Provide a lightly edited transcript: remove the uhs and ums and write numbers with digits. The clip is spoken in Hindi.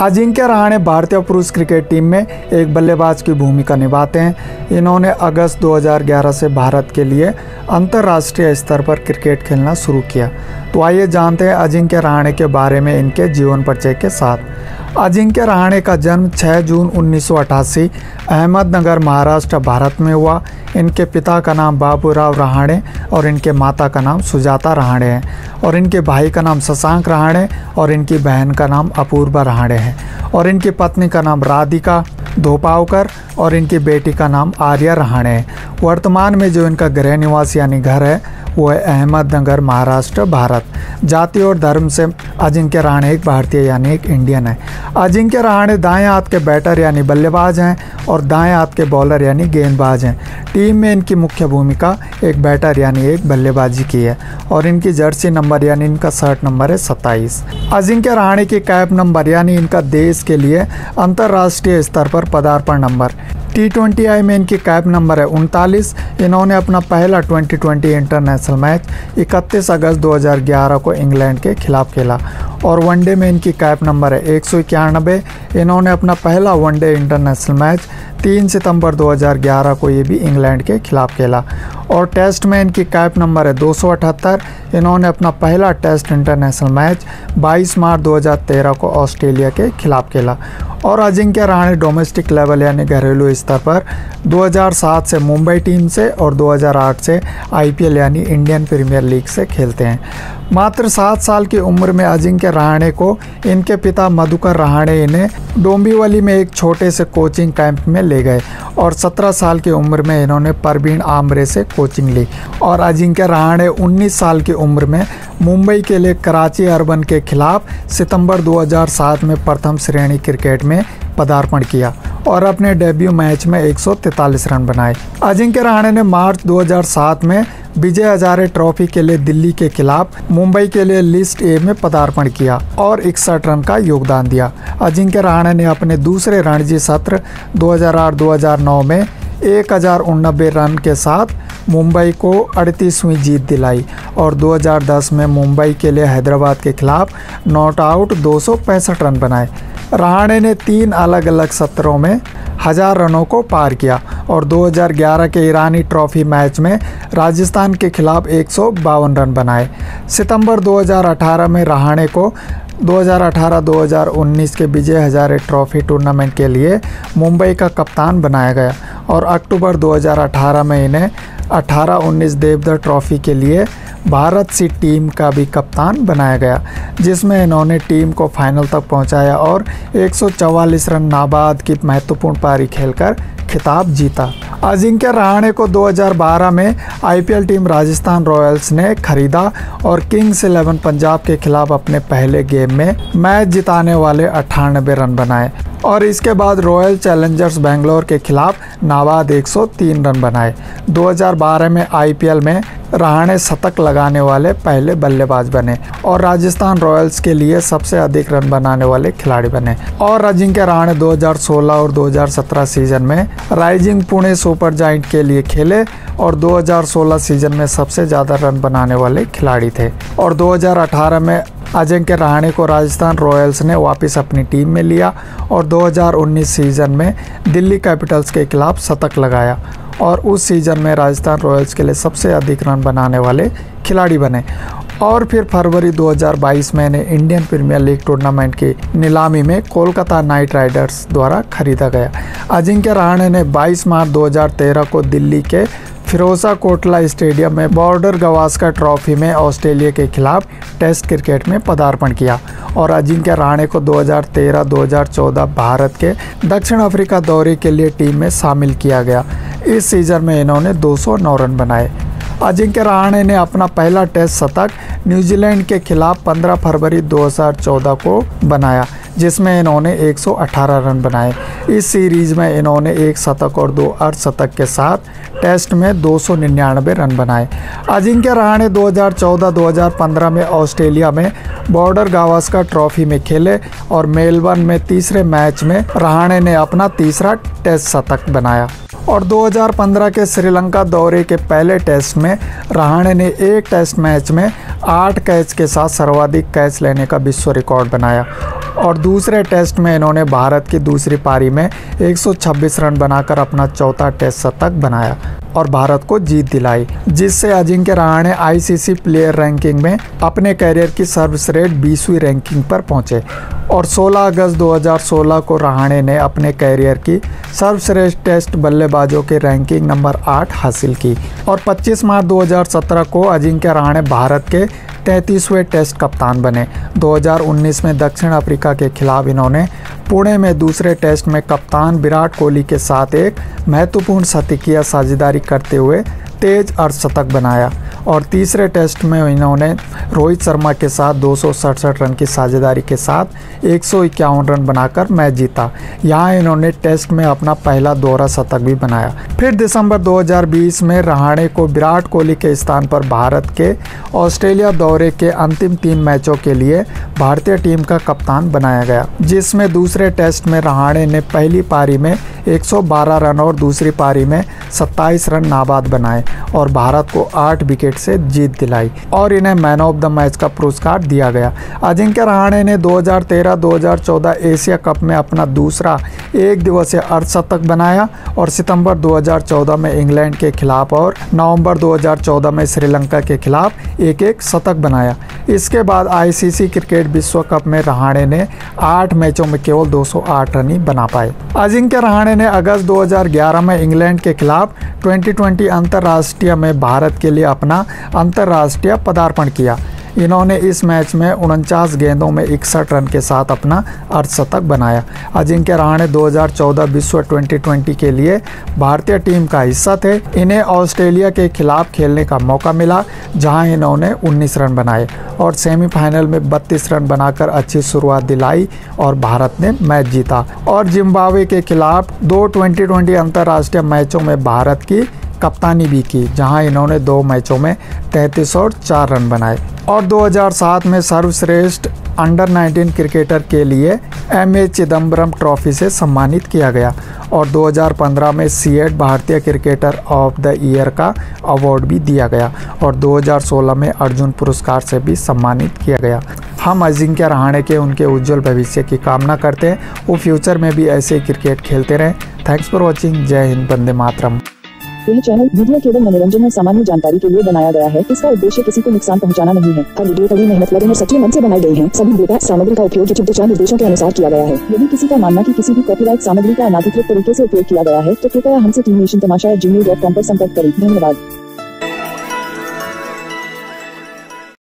अजिंक्य राहणे भारतीय पुरुष क्रिकेट टीम में एक बल्लेबाज की भूमिका निभाते हैं। इन्होंने अगस्त 2011 से भारत के लिए अंतर्राष्ट्रीय स्तर पर क्रिकेट खेलना शुरू किया। तो आइए जानते हैं अजिंक्य राहणे के बारे में इनके जीवन परिचय के साथ। अजिंक्य राहणे का जन्म 6 जून 1988 अहमदनगर महाराष्ट्र भारत में हुआ। इनके पिता का नाम बाबूराव रहाणे और इनके माता का नाम सुजाता रहाणे है और इनके भाई का नाम शशांक रहाणे और इनकी बहन का नाम अपूर्वा रहाणे है और इनकी पत्नी का नाम राधिका धोपावकर और इनकी बेटी का नाम आर्या रहाणे है। वर्तमान में जो इनका गृह निवास यानी घर है वो है अहमदनगर महाराष्ट्र भारत। जाति और धर्म से अजिंक्य राहणे एक भारतीय यानी एक इंडियन है। अजिंक्य राहणे दाएं हाथ के बैटर यानी बल्लेबाज हैं और दाएं हाथ के बॉलर यानी गेंदबाज हैं। टीम में इनकी मुख्य भूमिका एक बैटर यानी एक बल्लेबाजी की है और इनकी जर्सी नंबर यानी इनका शर्ट नंबर है 27। अजिंक्य राहणे की कैप नंबर यानी इनका देश के लिए अंतर्राष्ट्रीय स्तर पर पदार्पण नंबर T20I में इनकी कैप नंबर है 39। इन्होंने अपना पहला T20 इंटरनेशनल मैच 31 अगस्त 2011 को इंग्लैंड के खिलाफ खेला और वनडे में इनकी कैप नंबर है 191। इन्होंने अपना पहला वनडे इंटरनेशनल मैच 3 सितंबर 2011 को ये भी इंग्लैंड के खिलाफ खेला और टेस्ट में इनकी कैप नंबर है 278। इन्होंने अपना पहला टेस्ट इंटरनेशनल मैच 22 मार्च 2013 को ऑस्ट्रेलिया के खिलाफ खेला। और अजिंक्य राहणे डोमेस्टिक लेवल यानी घरेलू स्तर पर 2007 से मुंबई टीम से और 2008 से IPL यानी इंडियन प्रीमियर लीग से खेलते हैं। मात्र 7 साल की उम्र में अजिंक्य राहणे को इनके पिता मधुकर राहणे इन्हें डोंबिवली में एक छोटे से कोचिंग कैंप में ले गए और 17 साल की उम्र में इन्होंने परवीन आमरे से कोचिंग ली और अजिंक्य राहणे 19 साल की उम्र में मुंबई के लिए कराची अर्बन के खिलाफ सितंबर 2007 में प्रथम श्रेणी क्रिकेट में पदार्पण किया और अपने डेब्यू मैच में 143 रन बनाए। अजिंक्य राहणे ने मार्च 2007 में विजय हजारे ट्रॉफी के लिए दिल्ली के खिलाफ मुंबई के लिए लिस्ट ए में पदार्पण किया और 61 रन का योगदान दिया। अजिंक्य राहणे ने अपने दूसरे रणजी सत्र 2008-2009 में 1099 रन के साथ मुंबई को 38वीं जीत दिलाई और 2010 में मुंबई के लिए हैदराबाद के खिलाफ नॉट आउट 265 रन बनाए। राहणे ने 3 अलग अलग सत्रों में 1000 रनों को पार किया और 2011 के ईरानी ट्रॉफी मैच में राजस्थान के खिलाफ 152 रन बनाए। सितंबर 2018 में राहणे को 2018-2019 के विजय हजारे ट्रॉफी टूर्नामेंट के लिए मुंबई का कप्तान बनाया गया और अक्टूबर 2018 में इन्हें 18-19 देवधर ट्रॉफी के लिए भारत सी टीम का भी कप्तान बनाया गया जिसमें इन्होंने टीम को फाइनल तक पहुंचाया और 144 रन नाबाद की महत्वपूर्ण पारी खेलकर खिताब जीता। अजिंक्य राहणे को 2012 में IPL टीम राजस्थान रॉयल्स ने खरीदा और किंग्स इलेवन पंजाब के खिलाफ अपने पहले गेम में मैच जिताने वाले 98 रन बनाए और इसके बाद रॉयल चैलेंजर्स बेंगलोर के खिलाफ नाबाद 103 रन बनाए। 2012 में IPL में राहणे शतक लगाने वाले पहले बल्लेबाज बने और राजस्थान रॉयल्स के लिए सबसे अधिक रन बनाने वाले खिलाड़ी बने। और अजिंक्य राहणे 2016 और 2017 सीजन में राइजिंग पुणे सुपर जाइंट के लिए खेले और 2016 सीजन में सबसे ज़्यादा रन बनाने वाले खिलाड़ी थे। और 2018 में अजिंक्य राहणे को राजस्थान रॉयल्स ने वापस अपनी टीम में लिया और 2019 सीजन में दिल्ली कैपिटल्स के खिलाफ शतक लगाया और उस सीज़न में राजस्थान रॉयल्स के लिए सबसे अधिक रन बनाने वाले खिलाड़ी बने। और फिर फरवरी 2022 में इन्हें इंडियन प्रीमियर लीग टूर्नामेंट की नीलामी में कोलकाता नाइट राइडर्स द्वारा खरीदा गया। अजिंक्य राहणे ने 22 मार्च 2013 को दिल्ली के फिरोजा कोटला स्टेडियम में बॉर्डर गवासकर ट्रॉफी में ऑस्ट्रेलिया के खिलाफ टेस्ट क्रिकेट में पदार्पण किया और अजिंक्य राहणे को 2013-2014 भारत के दक्षिण अफ्रीका दौरे के लिए टीम में शामिल किया गया। इस सीजन में इन्होंने 209 रन बनाए। अजिंक्य राहणे ने अपना पहला टेस्ट शतक न्यूजीलैंड के खिलाफ 15 फरवरी 2014 को बनाया जिसमें इन्होंने 118 रन बनाए। इस सीरीज़ में इन्होंने 1 शतक और 2 अर्धशतक के साथ टेस्ट में 299 रन बनाए। अजिंक्य राहणे 2014-2015 में ऑस्ट्रेलिया में बॉर्डर गवासकर ट्रॉफी में खेले और मेलबर्न में तीसरे मैच में राहणे ने अपना तीसरा टेस्ट शतक बनाया और 2015 के श्रीलंका दौरे के पहले टेस्ट में रहाणे ने एक टेस्ट मैच में 8 कैच के साथ सर्वाधिक कैच लेने का विश्व रिकॉर्ड बनाया और दूसरे टेस्ट में इन्होंने भारत की दूसरी पारी में 126 रन बनाकर अपना चौथा टेस्ट शतक बनाया और भारत को जीत दिलाई, जिससे Ajinkya Rahane ICC player ranking में अपने कैरियर की सर्वश्रेष्ठ 20वीं रैंकिंग पर पहुंचे और 16 अगस्त 2016 को राहणे ने अपने कैरियर की सर्वश्रेष्ठ टेस्ट बल्लेबाजों की रैंकिंग नंबर 8 हासिल की और 25 मार्च 2017 को अजिंक्य राहणे भारत के 33वें टेस्ट कप्तान बने। 2019 में दक्षिण अफ्रीका के खिलाफ इन्होंने पुणे में दूसरे टेस्ट में कप्तान विराट कोहली के साथ एक महत्वपूर्ण शतकीय साझेदारी करते हुए तेज अर्धशतक बनाया और तीसरे टेस्ट में इन्होंने रोहित शर्मा के साथ 267 रन की साझेदारी के साथ 151 रन बनाकर मैच जीता। यहाँ इन्होंने टेस्ट में अपना पहला दोहरा शतक भी बनाया। फिर दिसंबर 2020 में रहाणे को विराट कोहली के स्थान पर भारत के ऑस्ट्रेलिया दौरे के अंतिम 3 मैचों के लिए भारतीय टीम का कप्तान बनाया गया, जिसमें दूसरे टेस्ट में रहाणे ने पहली पारी में 112 रन और दूसरी पारी में 27 रन नाबाद बनाए और भारत को 8 विकेट से जीत दिलाई और इन्हें मैन ऑफ द मैच का पुरस्कार दिया गया। अजिंक्य राहणे ने 2013-2014 एशिया कप में अपना दूसरा एक दिवसीय अर्धशतक बनाया और सितंबर 2014 में इंग्लैंड के खिलाफ और नवंबर 2014 में श्रीलंका के खिलाफ एक एक शतक बनाया। इसके बाद आईसीसी क्रिकेट विश्व कप में रहाणे ने 8 मैचों में केवल 208 रन ही बना पाए। अजिंक्य रहाणे ने अगस्त 2011 में इंग्लैंड के खिलाफ T20 अंतर्राष्ट्रीय में भारत के लिए अपना अंतर्राष्ट्रीय पदार्पण किया। इन्होंने इस मैच में 49 गेंदों में 61 रन के साथ अपना अर्धशतक बनाया। अजिंक्य रहाणे 2014 विश्व T20 के लिए भारतीय टीम का हिस्सा थे। इन्हें ऑस्ट्रेलिया के खिलाफ खेलने का मौका मिला जहां इन्होंने 19 रन बनाए और सेमीफाइनल में 32 रन बनाकर अच्छी शुरुआत दिलाई और भारत ने मैच जीता और जिम्बाब्वे के खिलाफ 2 T20 अंतर्राष्ट्रीय मैचों में भारत की कप्तानी भी की जहां इन्होंने 2 मैचों में 33 और 4 रन बनाए और 2007 में सर्वश्रेष्ठ अंडर 19 क्रिकेटर के लिए MA चिदम्बरम ट्रॉफी से सम्मानित किया गया और 2015 में C8 भारतीय क्रिकेटर ऑफ द ईयर का अवार्ड भी दिया गया और 2016 में अर्जुन पुरस्कार से भी सम्मानित किया गया। हम अजिंक्य रहाणे के उनके उज्जवल भविष्य की कामना करते हैं, वो फ्यूचर में भी ऐसे क्रिकेट खेलते रहें। Thanks for watching. जय हिंद, वंदे मातरम। यह चैनल वीडियो केवल मनोरंजन और सामान्य जानकारी के लिए बनाया गया है। इसका उद्देश्य किसी को नुकसान पहुंचाना नहीं है। हर वीडियो कड़ी मेहनत लगन और सच्चे मन से बनाई गई है। सभी डेटा सामग्री का उपयोग उचित दिशा निर्देशों के अनुसार किया गया है। यदि किसी का मानना कि किसी भी कॉपीराइट सामग्री का अनाधिकृत तरीके से उपयोग किया गया है तो कृपया हमसे टीम तमाशा@gmail.com पर संपर्क करें। धन्यवाद।